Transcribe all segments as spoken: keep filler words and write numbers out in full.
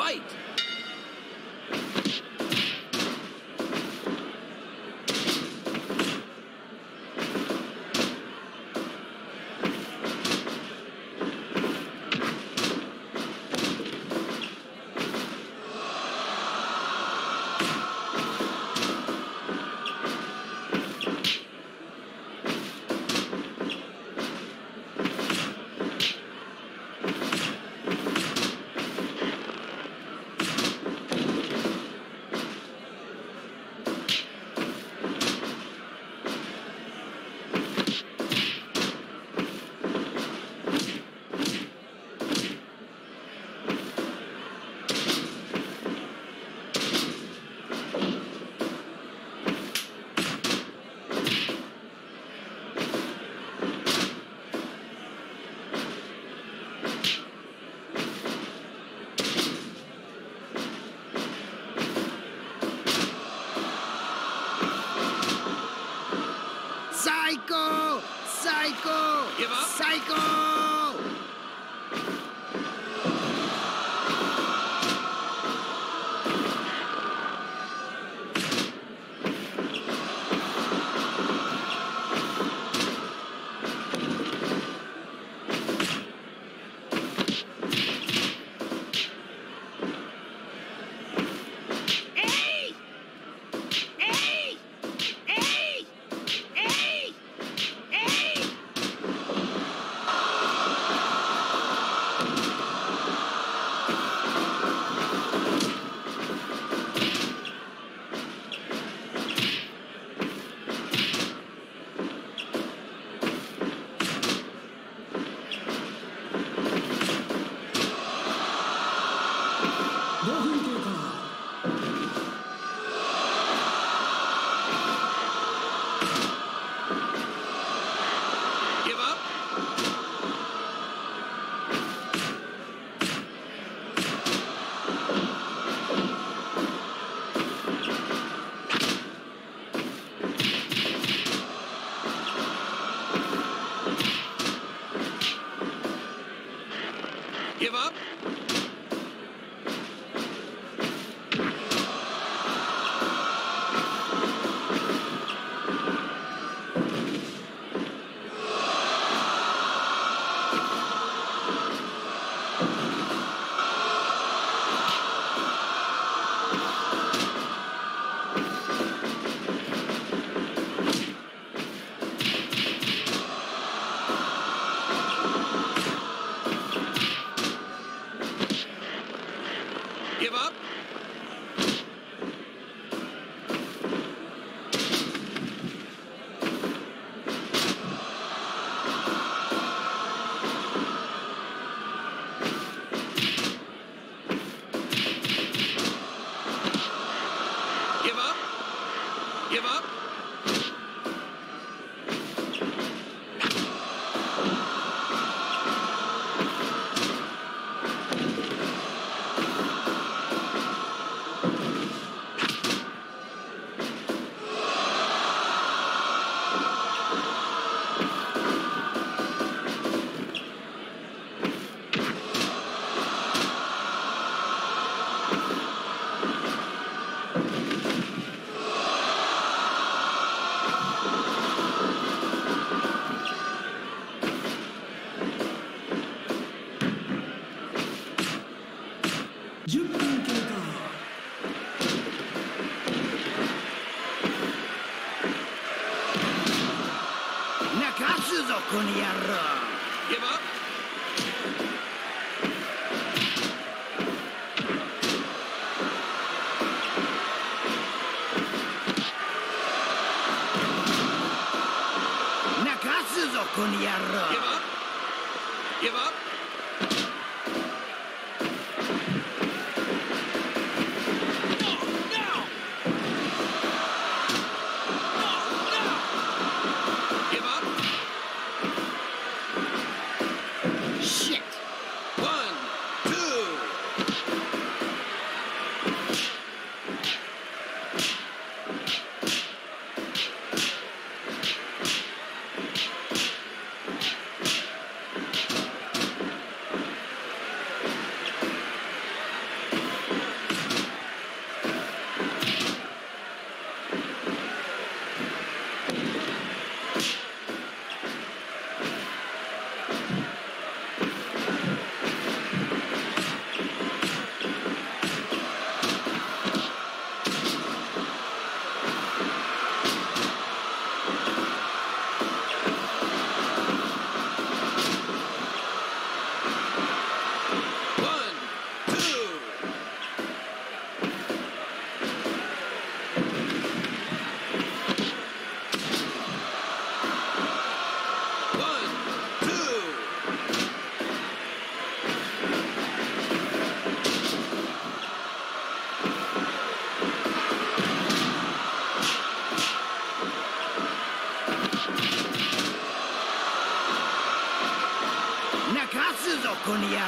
Fight! Psycho! Psycho! Give up! Psycho! Give up. すぞこの野郎。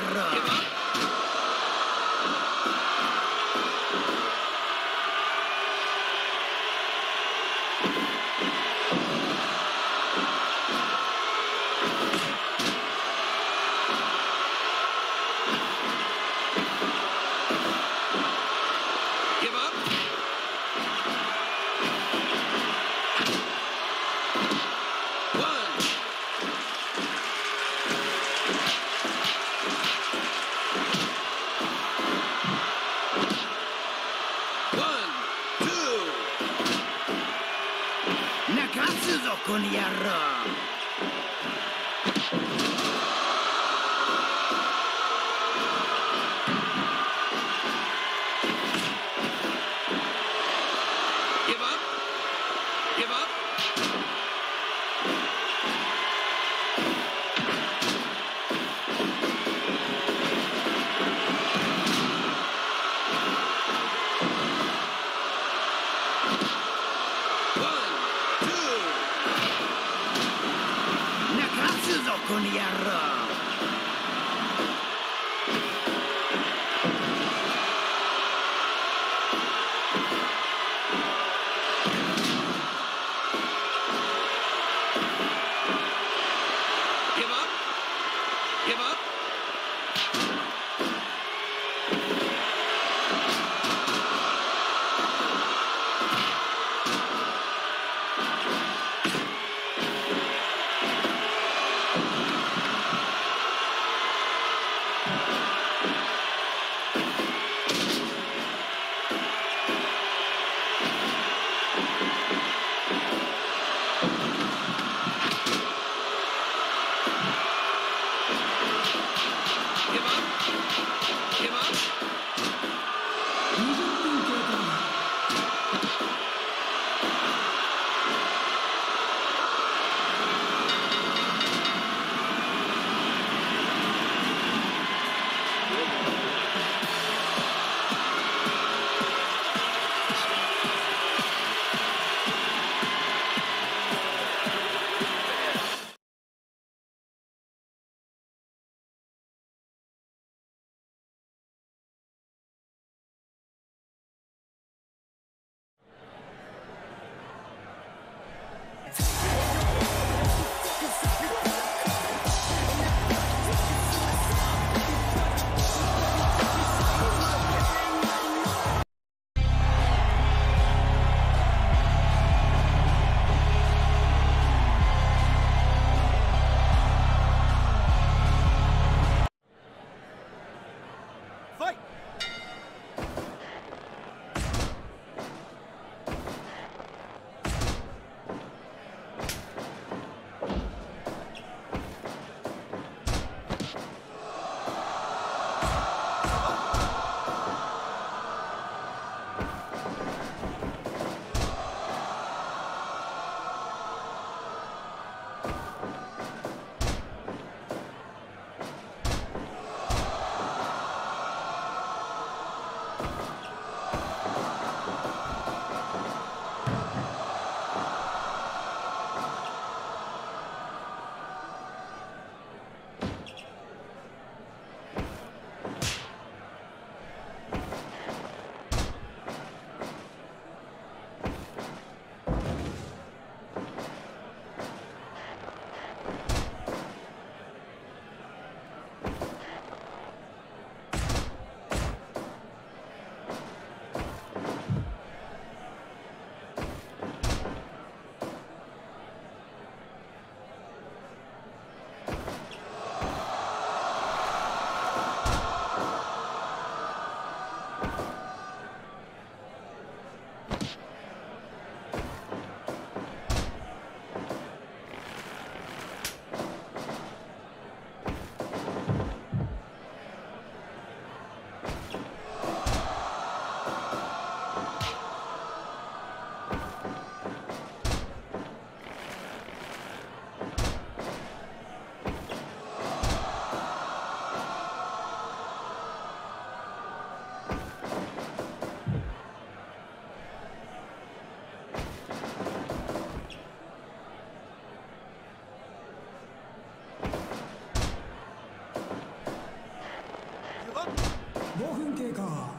ごふん経過。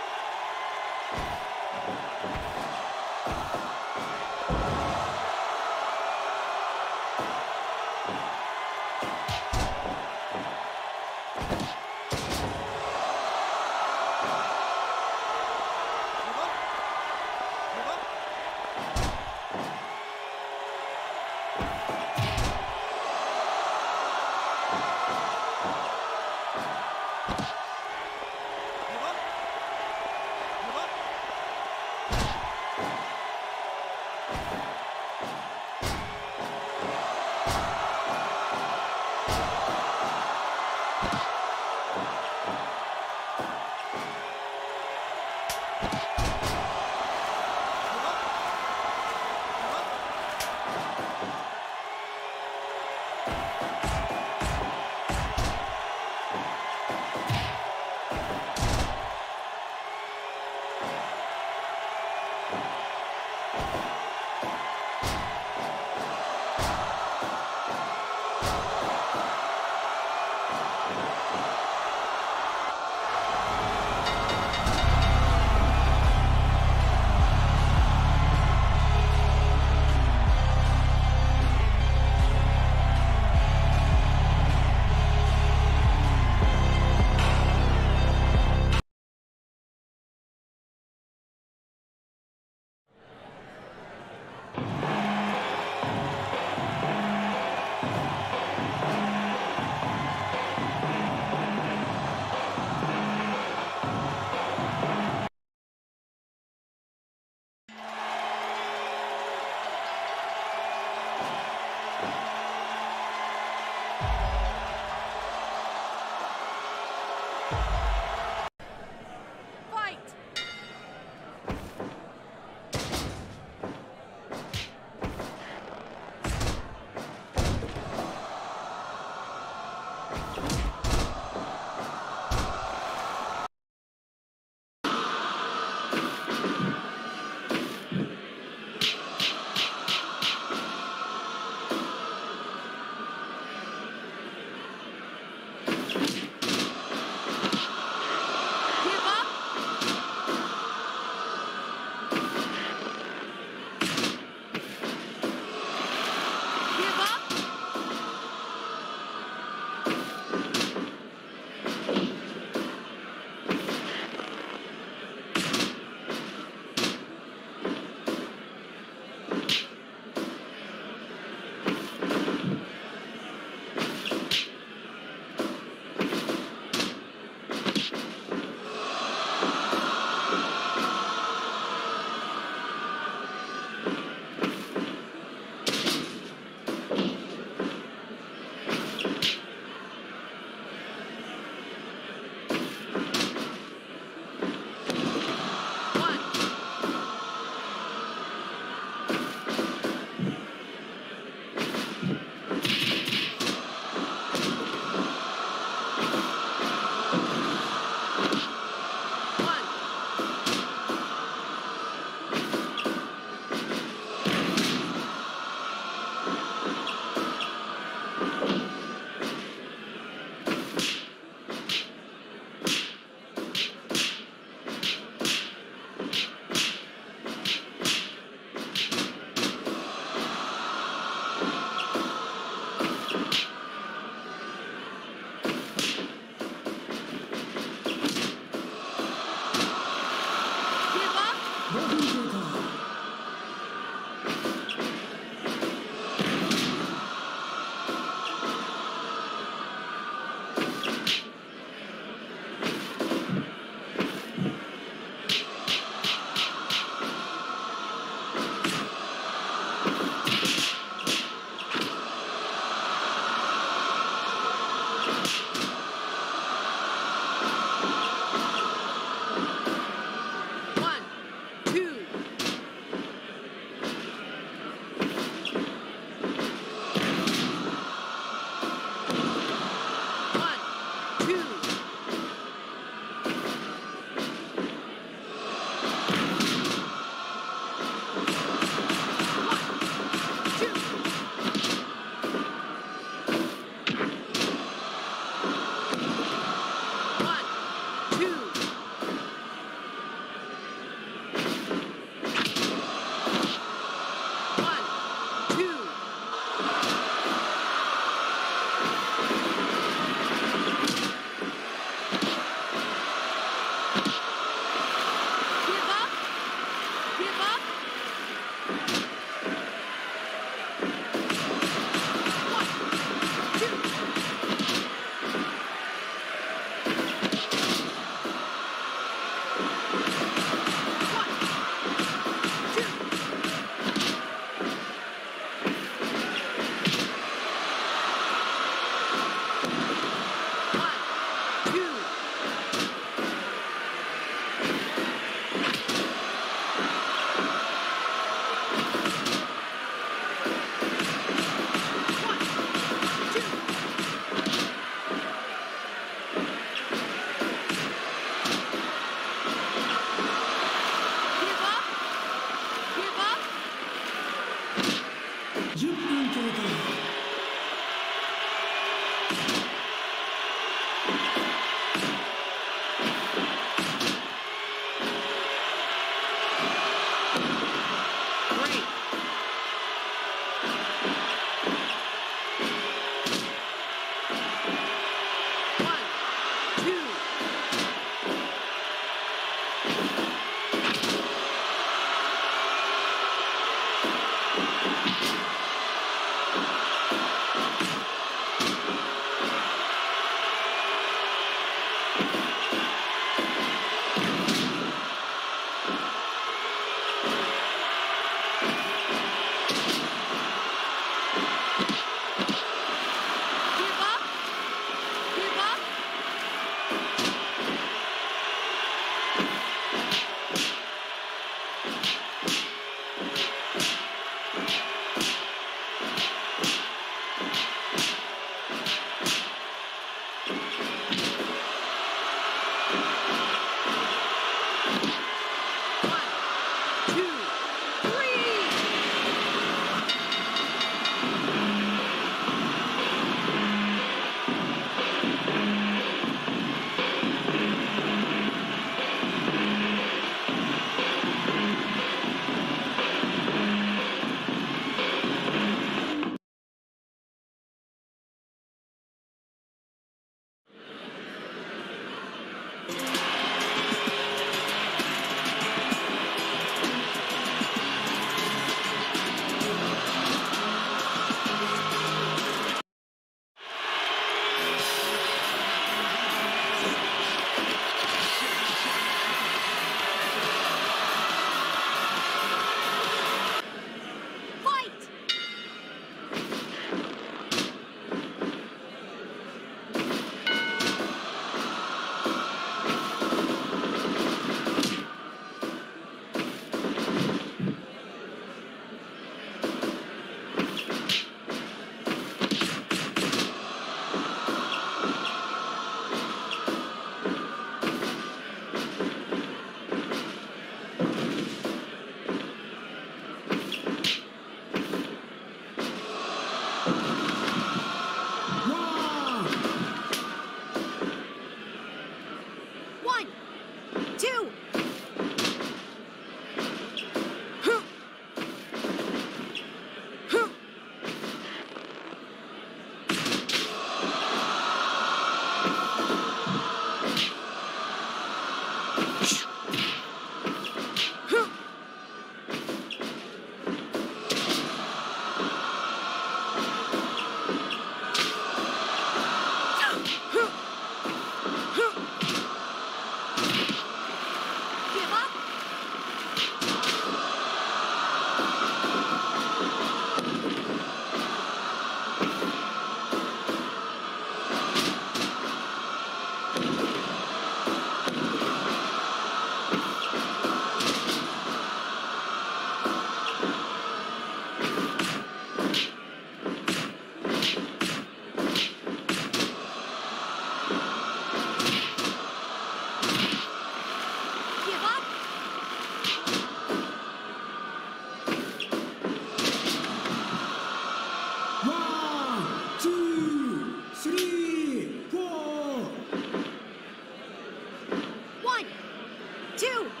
do? Come on!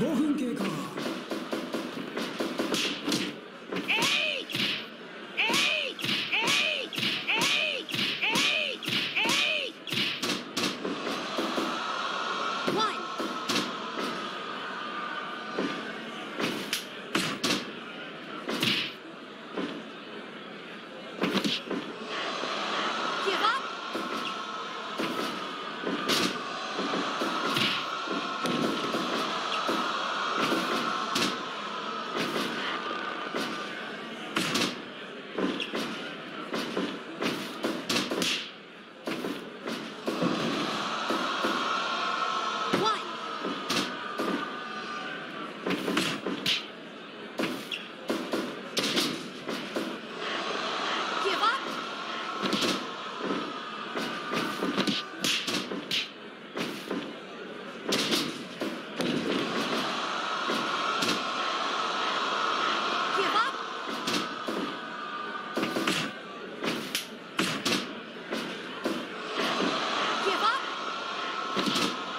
ごふん経過。You